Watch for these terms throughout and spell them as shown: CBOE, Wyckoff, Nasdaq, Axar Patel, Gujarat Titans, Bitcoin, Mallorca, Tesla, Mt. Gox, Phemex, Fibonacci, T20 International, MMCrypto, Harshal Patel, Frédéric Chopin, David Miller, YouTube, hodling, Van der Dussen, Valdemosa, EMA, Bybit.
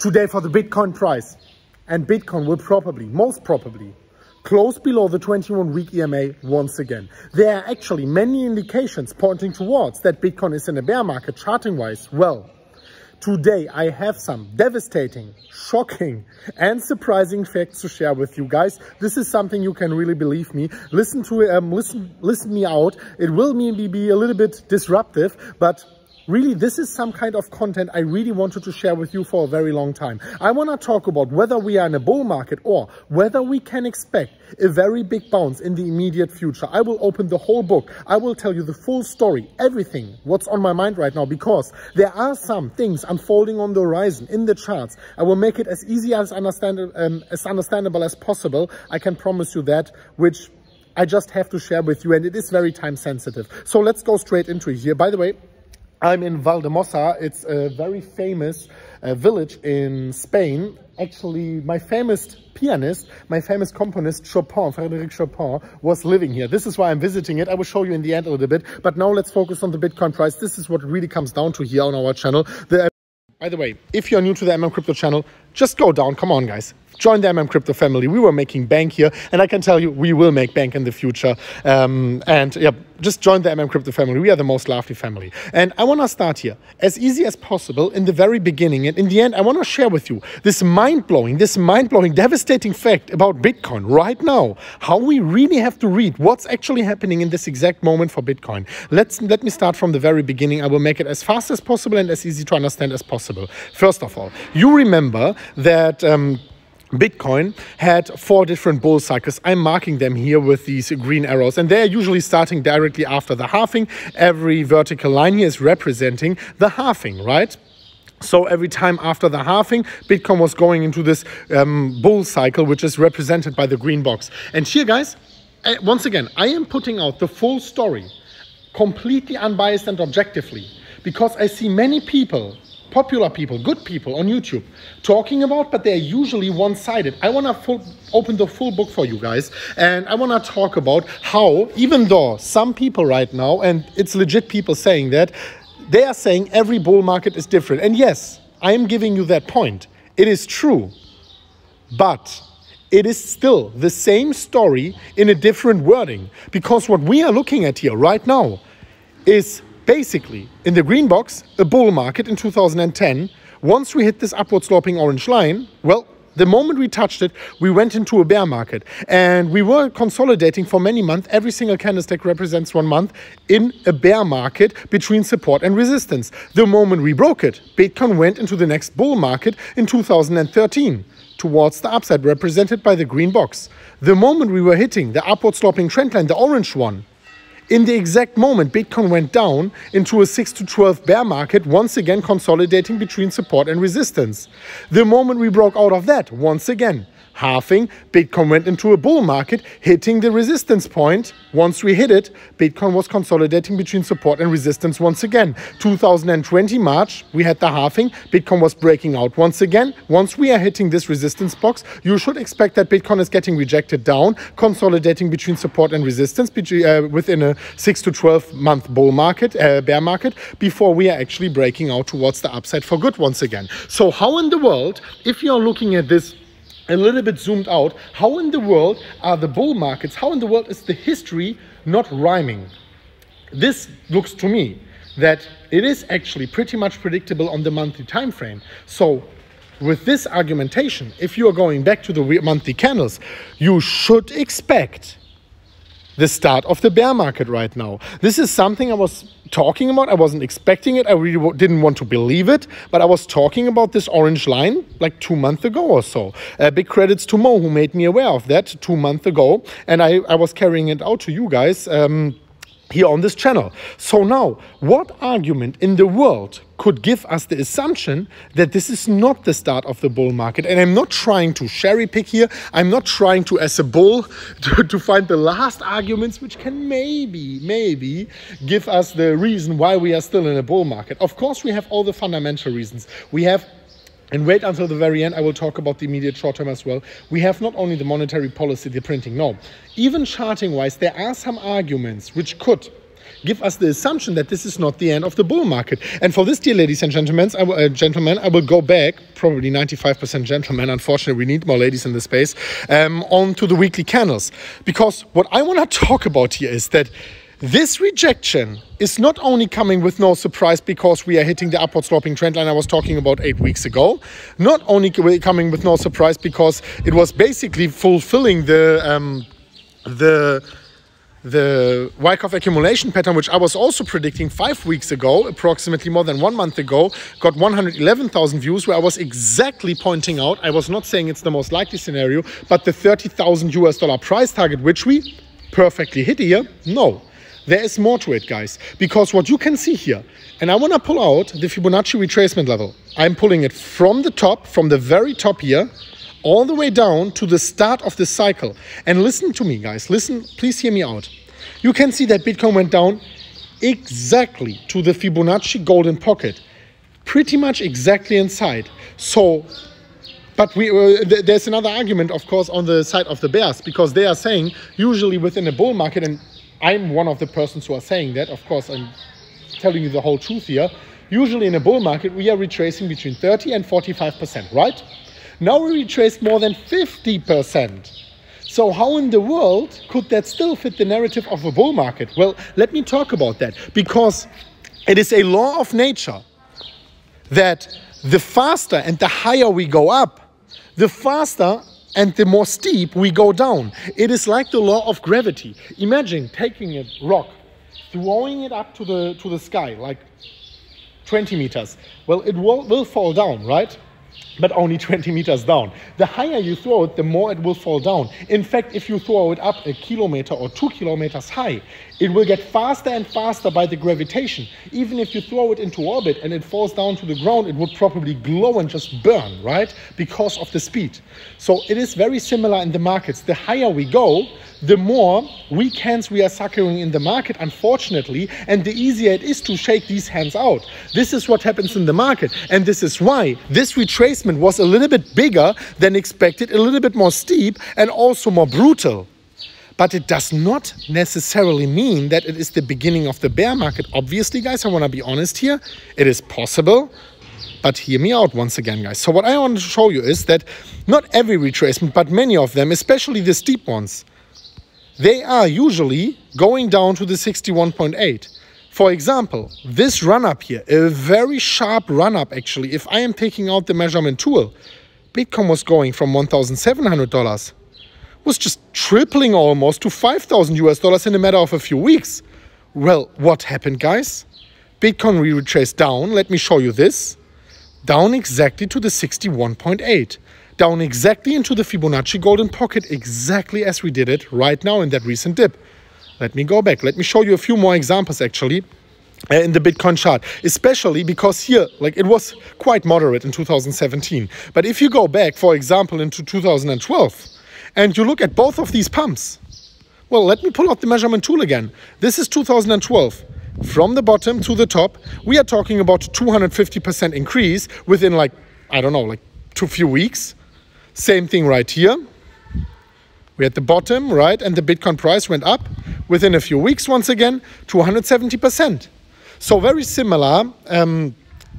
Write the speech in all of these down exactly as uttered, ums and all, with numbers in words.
today for the Bitcoin price. And Bitcoin will probably, most probably, close below the twenty-one week E M A once again. There are actually many indications pointing towards that Bitcoin is in a bear market charting-wise. Well, today I have some devastating, shocking and surprising facts to share with you guys. This is something you can really believe me. Listen to it, um, listen, listen me out. It will maybe be a little bit disruptive, but really, this is some kind of content I really wanted to share with you for a very long time. I want to talk about whether we are in a bull market or whether we can expect a very big bounce in the immediate future. I will open the whole book. I will tell you the full story, everything, what's on my mind right now, because there are some things unfolding on the horizon in the charts. I will make it as easy as, understand um, as understandable as possible. I can promise you that, which I just have to share with you, and it is very time sensitive. So let's go straight into it here. By the way, I'm in Valdemosa. It's a very famous uh, village in Spain. Actually, my famous pianist, my famous componist, Chopin, Frédéric Chopin, was living here. This is why I'm visiting it. I will show you in the end a little bit. But now let's focus on the Bitcoin price. This is what really comes down to here on our channel. The, by the way, if you're new to the MMCrypto channel, just go down. Come on, guys. Join the MMCrypto family. We were making bank here, and I can tell you, we will make bank in the future. Um, and yeah, just join the MMCrypto family. We are the most lovely family. And I want to start here as easy as possible in the very beginning. And in the end, I want to share with you this mind-blowing, this mind-blowing, devastating fact about Bitcoin right now. How we really have to read what's actually happening in this exact moment for Bitcoin. Let's let me start from the very beginning. I will make it as fast as possible and as easy to understand as possible. First of all, you remember that. Um, Bitcoin had four different bull cycles. I'm marking them here with these green arrows, and they're usually starting directly after the halving. Every vertical line here is representing the halving, right? So every time after the halving, Bitcoin was going into this um, bull cycle, which is represented by the green box. And here, guys, once again, I am putting out the full story, completely unbiased and objectively, because I see many people, popular people, good people on YouTube talking about, but they're usually one-sided. I want to open the full book for you guys, and I want to talk about how, even though some people right now, and it's legit people saying that, they are saying every bull market is different. And yes, I am giving you that point. It is true, but it is still the same story in a different wording, because what we are looking at here right now is basically, in the green box, a bull market in two thousand ten. Once we hit this upward sloping orange line, well, the moment we touched it, we went into a bear market. And we were consolidating for many months. Every single candlestick represents one month in a bear market between support and resistance. The moment we broke it, Bitcoin went into the next bull market in two thousand thirteen. Towards the upside, represented by the green box. The moment we were hitting the upward sloping trend line, the orange one, in the exact moment, Bitcoin went down into a six to twelve bear market, once again consolidating between support and resistance. The moment we broke out of that, once again, halving, Bitcoin went into a bull market, hitting the resistance point. Once we hit it, Bitcoin was consolidating between support and resistance once again. two thousand twenty March, we had the halving, Bitcoin was breaking out once again. Once we are hitting this resistance box, you should expect that Bitcoin is getting rejected down, consolidating between support and resistance between, uh, within a six to twelve month bull market, uh, bear market, before we are actually breaking out towards the upside for good once again. So how in the world, if you're looking at this a little bit zoomed out, how in the world are the bull markets, how in the world is the history not rhyming? This looks to me that it is actually pretty much predictable on the monthly time frame. So with this argumentation, if you are going back to the monthly candles, you should expect the start of the bear market right now. This is something I was talking about. I wasn't expecting it. I really didn't want to believe it, but I was talking about this orange line like two months ago or so. Uh, big credits to Mo, who made me aware of that two months ago. And I, I was carrying it out to you guys um, here on this channel. So now, what argument in the world could give us the assumption that this is not the start of the bull market? And I'm not trying to cherry pick here. I'm not trying to, as a bull, to, to find the last arguments which can maybe, maybe give us the reason why we are still in a bull market. Of course, we have all the fundamental reasons. We have, and wait until the very end, I will talk about the immediate short term as well. We have not only the monetary policy, the printing, no. Even charting-wise, there are some arguments which could give us the assumption that this is not the end of the bull market. And for this deal, ladies and gentlemen, I will, uh, gentlemen, I will go back, probably ninety-five percent gentlemen, unfortunately, we need more ladies in this space, um, onto the weekly candles. Because what I want to talk about here is that this rejection is not only coming with no surprise because we are hitting the upward sloping trend line I was talking about eight weeks ago, not only coming with no surprise because it was basically fulfilling the um, the the Wyckoff accumulation pattern, which I was also predicting five weeks ago, approximately more than one month ago, got one hundred eleven thousand views, where I was exactly pointing out, I was not saying it's the most likely scenario, but the thirty thousand U S dollar price target, which we perfectly hit here, no. There is more to it, guys, because what you can see here, and I want to pull out the Fibonacci retracement level. I'm pulling it from the top, from the very top here, all the way down to the start of the cycle. And listen to me, guys. Listen, please hear me out. You can see that Bitcoin went down exactly to the Fibonacci golden pocket, pretty much exactly inside. So, but we, uh, th there's another argument, of course, on the side of the bears, because they are saying usually within a bull market, and I'm one of the persons who are saying that, of course, I'm telling you the whole truth here. Usually in a bull market, we are retracing between thirty and forty-five percent, right? Now we retraced more than fifty percent. So how in the world could that still fit the narrative of a bull market? Well, let me talk about that, because it is a law of nature that the faster and the higher we go up, the faster and the more steep we go down. It is like the law of gravity. Imagine taking a rock, throwing it up to the to the sky, like twenty meters. Well, it will, will fall down, right? But only twenty meters down. The higher you throw it, the more it will fall down. In fact, if you throw it up a kilometer or two kilometers high, it will get faster and faster by the gravitation. Even if you throw it into orbit and it falls down to the ground, it would probably glow and just burn, right? Because of the speed. So it is very similar in the markets. The higher we go, the more weak hands we are suckering in the market, unfortunately, and the easier it is to shake these hands out. This is what happens in the market, and this is why this retracement was a little bit bigger than expected, a little bit more steep, and also more brutal. But it does not necessarily mean that it is the beginning of the bear market. Obviously, guys, I want to be honest here. It is possible. But hear me out once again, guys. So what I want to show you is that not every retracement, but many of them, especially the steep ones, they are usually going down to the sixty-one point eight. For example, this run-up here, a very sharp run-up actually, if I am taking out the measurement tool, Bitcoin was going from one thousand seven hundred dollars, was just tripling almost to five thousand U S dollars in a matter of a few weeks. Well, what happened, guys? Bitcoin retraced down, let me show you this, down exactly to the sixty-one point eight. Down exactly into the Fibonacci golden pocket, exactly as we did it right now in that recent dip. Let me go back. Let me show you a few more examples actually uh, in the Bitcoin chart, especially because here, like, it was quite moderate in two thousand seventeen. But if you go back, for example, into two thousand twelve and you look at both of these pumps, well, let me pull out the measurement tool again. This is two thousand twelve. From the bottom to the top, we are talking about two hundred fifty percent increase within, like, I don't know, like two few weeks. Same thing right here. We're at the bottom, right? And the Bitcoin price went up within a few weeks, once again, to one hundred seventy percent. So very similar, um,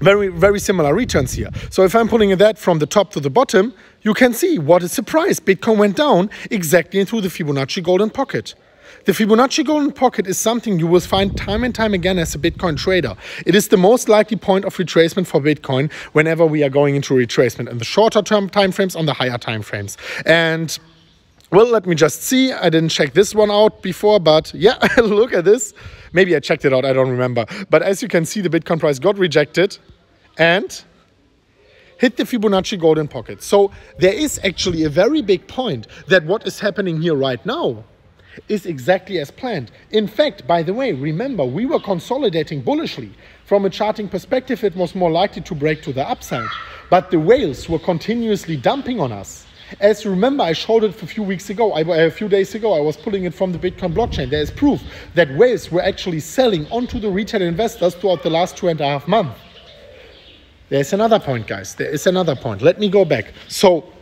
very, very similar returns here. So if I'm pulling that from the top to the bottom, you can see what a surprise. Bitcoin went down exactly into the Fibonacci golden pocket. The Fibonacci golden pocket is something you will find time and time again as a Bitcoin trader. It is the most likely point of retracement for Bitcoin whenever we are going into retracement in the shorter term timeframes, on the higher timeframes. And, well, let me just see. I didn't check this one out before, but yeah, look at this. Maybe I checked it out, I don't remember. But as you can see, the Bitcoin price got rejected and hit the Fibonacci golden pocket. So there is actually a very big point that what is happening here right now is exactly as planned. In fact, by the way, remember, we were consolidating bullishly. From a charting perspective, it was more likely to break to the upside, but the whales were continuously dumping on us. As you remember, I showed it a few weeks ago, I, a few days ago, I was pulling it from the Bitcoin blockchain. There is proof that whales were actually selling onto the retail investors throughout the last two and a half months. There's another point, guys. There is another point. Let me go back. So,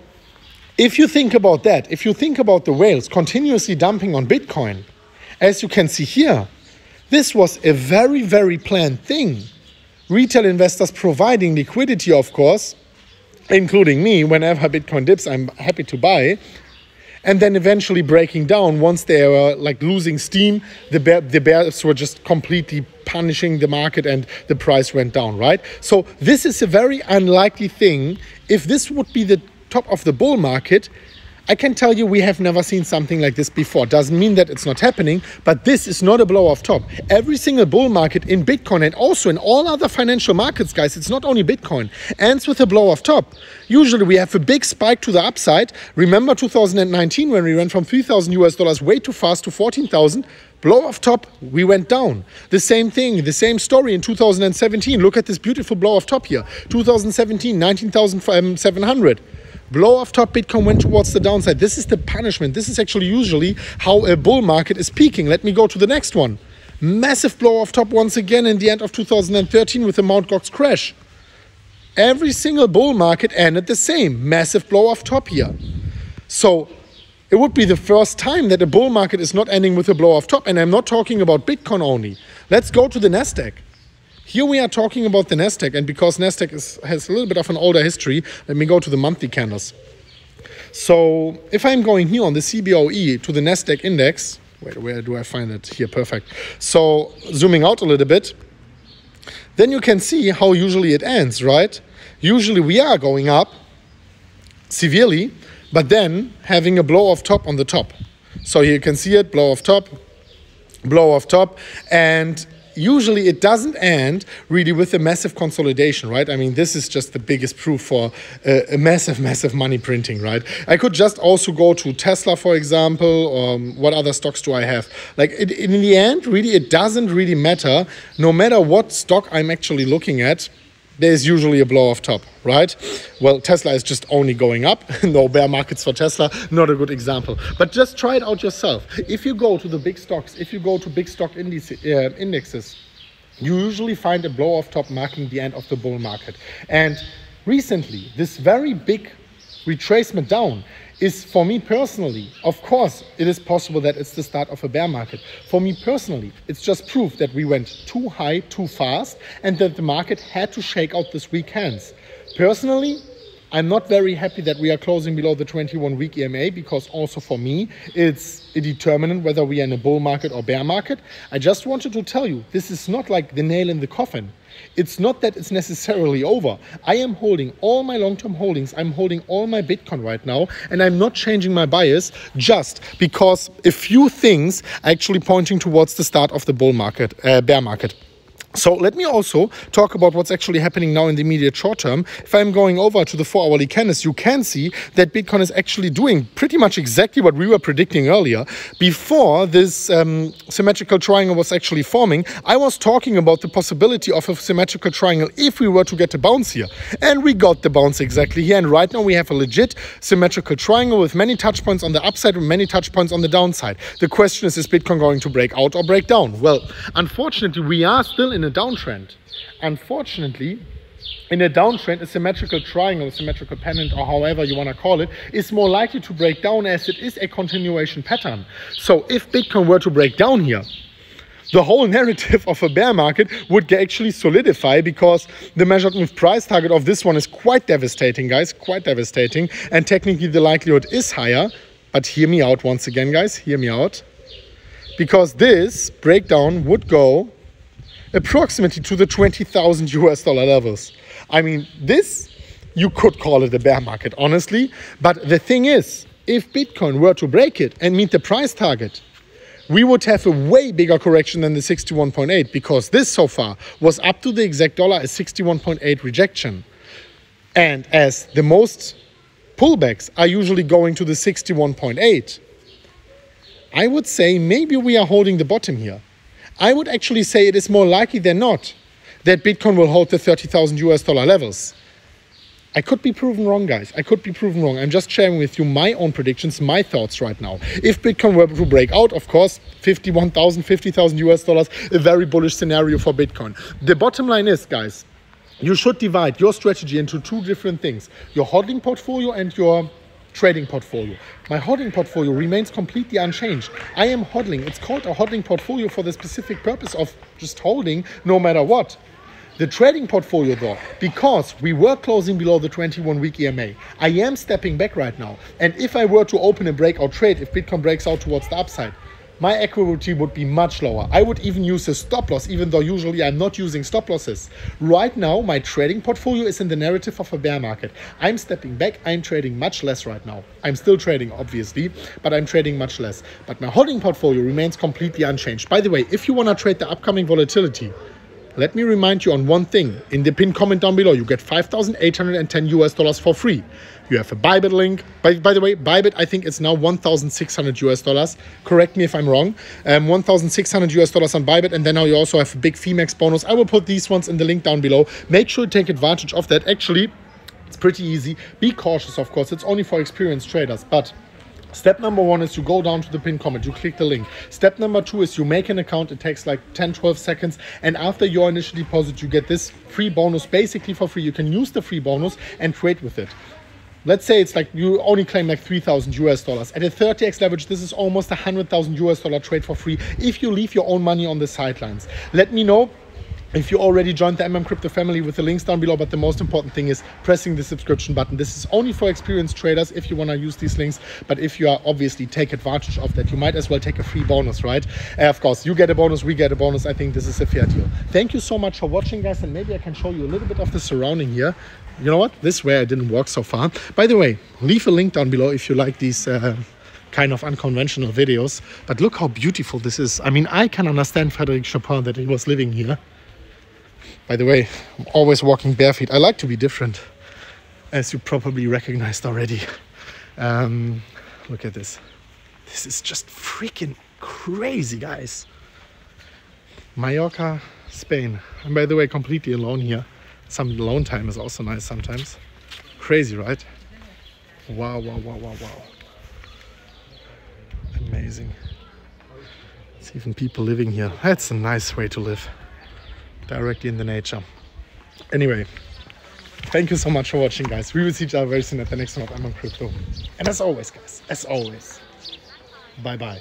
if you think about that, if you think about the whales continuously dumping on Bitcoin, as you can see here, This was a very, very planned thing. Retail investors providing liquidity, of course, including me. Whenever Bitcoin dips, I'm happy to buy. And then eventually breaking down once they were like losing steam. The bear, the bears were just completely punishing the market and the price went down, right? So this is a very unlikely thing. If this would be the top of the bull market, I can tell you we have never seen something like this before. Doesn't mean that it's not happening, but this is not a blow-off top. Every single bull market in Bitcoin and also in all other financial markets, guys, it's not only Bitcoin, ends with a blow-off top. Usually we have a big spike to the upside. Remember two thousand nineteen when we went from three thousand US dollars way too fast to fourteen thousand? Blow-off top, we went down. The same thing, the same story in two thousand seventeen. Look at this beautiful blow-off top here. two thousand seventeen, nineteen thousand seven hundred. Blow off top, Bitcoin went towards the downside. This is the punishment. This is actually usually how a bull market is peaking. Let me go to the next one. Massive blow off top once again in the end of two thousand thirteen with the Mount. Gox crash. Every single bull market ended the same. Massive blow off top here. So it would be the first time that a bull market is not ending with a blow off top. And I'm not talking about Bitcoin only. Let's go to the Nasdaq. Here we are talking about the Nasdaq, and because Nasdaq is, has a little bit of an older history, let me go to the monthly candles. So if I'm going here on the C B O E to the Nasdaq index, wait, where do I find it? Here, perfect. So zooming out a little bit, then you can see how usually it ends, right? Usually we are going up severely, but then having a blow off top on the top. So here you can see it, blow off top, blow off top, and usually it doesn't end really with a massive consolidation, right? I mean, this is just the biggest proof for a, a massive, massive money printing, right? I could just also go to Tesla, for example, or what other stocks do I have? Like it, in the end, really, it doesn't really matter. No matter what stock I'm actually looking at, there's usually a blow off top, right? Well, Tesla is just only going up. No bear markets for Tesla, not a good example. But just try it out yourself. If you go to the big stocks, if you go to big stock indices, you usually find a blow off top marking the end of the bull market. And recently, this very big retracement down is, for me personally, of course, it is possible that it's the start of a bear market. For me personally, it's just proof that we went too high, too fast, and that the market had to shake out this weak hands. Personally, I'm not very happy that we are closing below the twenty-one week E M A, because also for me, it's a determinant whether we are in a bull market or bear market. I just wanted to tell you, this is not like the nail in the coffin. It's not that it's necessarily over. I am holding all my long-term holdings. I'm holding all my Bitcoin right now, and I'm not changing my bias just because a few things are actually pointing towards the start of the bull market, uh, bear market. So let me also talk about what's actually happening now in the immediate short term. If I'm going over to the four hourly candles, you can see that Bitcoin is actually doing pretty much exactly what we were predicting earlier. Before this um, symmetrical triangle was actually forming, I was talking about the possibility of a symmetrical triangle if we were to get a bounce here. And we got the bounce exactly here. And right now we have a legit symmetrical triangle with many touch points on the upside and many touch points on the downside. The question is, is Bitcoin going to break out or break down? Well, unfortunately, we are still in a downtrend. Unfortunately, in a downtrend, a symmetrical triangle, a symmetrical pennant, or however you want to call it, is more likely to break down as it is a continuation pattern. So if Bitcoin were to break down here, the whole narrative of a bear market would actually solidify, because the measured move price target of this one is quite devastating, guys, quite devastating. And technically the likelihood is higher, but hear me out once again, guys, hear me out, because this breakdown would go approximately to the twenty thousand US dollar levels. I mean, this, you could call it a bear market, honestly. But the thing is, if Bitcoin were to break it and meet the price target, we would have a way bigger correction than the sixty-one point eight, because this so far was up to the exact dollar, a sixty-one point eight rejection. And as the most pullbacks are usually going to the sixty-one point eight, I would say maybe we are holding the bottom here. I would actually say it is more likely than not that Bitcoin will hold the thirty thousand US dollar levels. I could be proven wrong, guys. I could be proven wrong. I'm just sharing with you my own predictions, my thoughts right now. If Bitcoin were to break out, of course, fifty-one thousand, fifty thousand US dollars, a very bullish scenario for Bitcoin. The bottom line is, guys, you should divide your strategy into two different things, your hodling portfolio and your trading portfolio. My hodling portfolio remains completely unchanged. I am hodling. It's called a hodling portfolio for the specific purpose of just holding no matter what. The trading portfolio though, because we were closing below the twenty-one week E M A, I am stepping back right now. And if I were to open a breakout trade, if Bitcoin breaks out towards the upside, my equity would be much lower. I would even use a stop loss, even though usually I'm not using stop losses. Right now, my trading portfolio is in the narrative of a bear market. I'm stepping back. I'm trading much less right now. I'm still trading, obviously, but I'm trading much less. But my holding portfolio remains completely unchanged. By the way, if you want to trade the upcoming volatility, let me remind you on one thing. In the pinned comment down below, you get five thousand eight hundred ten US dollars for free. You have a Bybit link. By, by the way, Bybit, I think it's now one thousand six hundred US dollars. Correct me if I'm wrong. Um, one thousand six hundred US dollars on Bybit. And then now you also have a big Phemex bonus. I will put these ones in the link down below. Make sure to take advantage of that. Actually, it's pretty easy. Be cautious, of course. It's only for experienced traders, but step number one is you go down to the pinned comment, you click the link. Step number two is you make an account. It takes like ten, twelve seconds. And after your initial deposit, you get this free bonus basically for free. You can use the free bonus and trade with it. Let's say it's like you only claim like three thousand US dollars. At a thirty X leverage, this is almost a one hundred thousand US dollar trade for free if you leave your own money on the sidelines. Let me know if you already joined the MMCrypto family with the links down below, but the most important thing is pressing the subscription button. This is only for experienced traders if you want to use these links, but if you are obviously take advantage of that, you might as well take a free bonus, right? Uh, of course, you get a bonus, we get a bonus. I think this is a fair deal. Thank you so much for watching, guys, and maybe I can show you a little bit of the surrounding here. You know what? This way I didn't walk so far. By the way, leave a link down below if you like these uh, kind of unconventional videos, but look how beautiful this is. I mean, I can understand Frédéric Chopin that he was living here. By the way, I'm always walking barefoot. I like to be different, as you probably recognized already. Um, look at this. This is just freaking crazy, guys. Mallorca, Spain. And by the way, completely alone here. Some alone time is also nice sometimes. Crazy, right? Wow, wow, wow, wow, wow. Amazing. It's even people living here. That's a nice way to live. Directly in the nature. Anyway, thank you so much for watching, guys. We will see each other very soon at the next one of M M Crypto. And as always, guys, as always, bye bye.